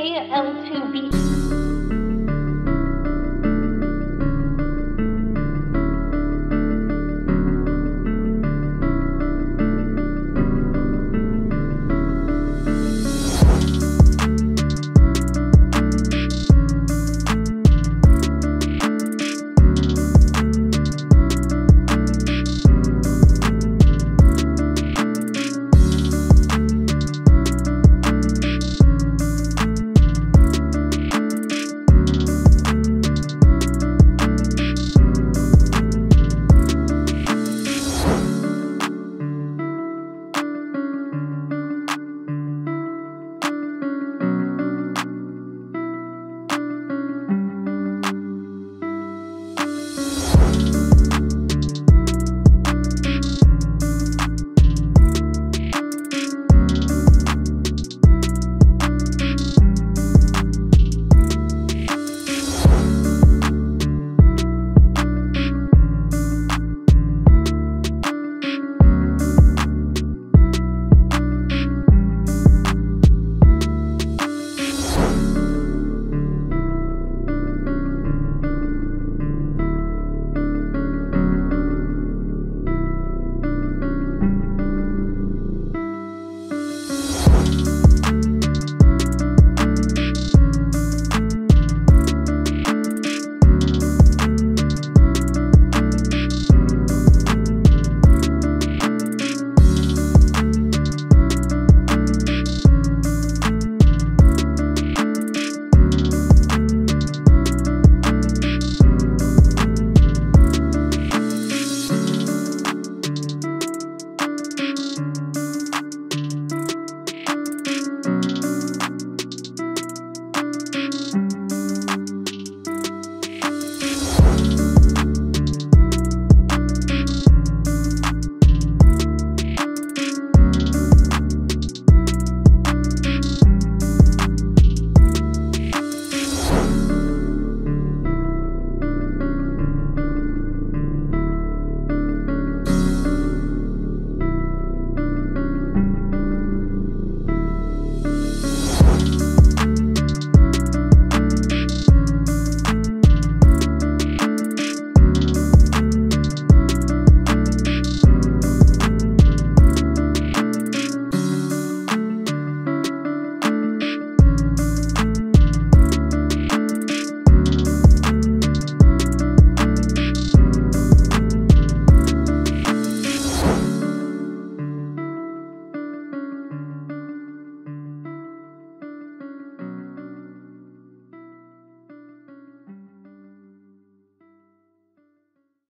KL2 Beatz.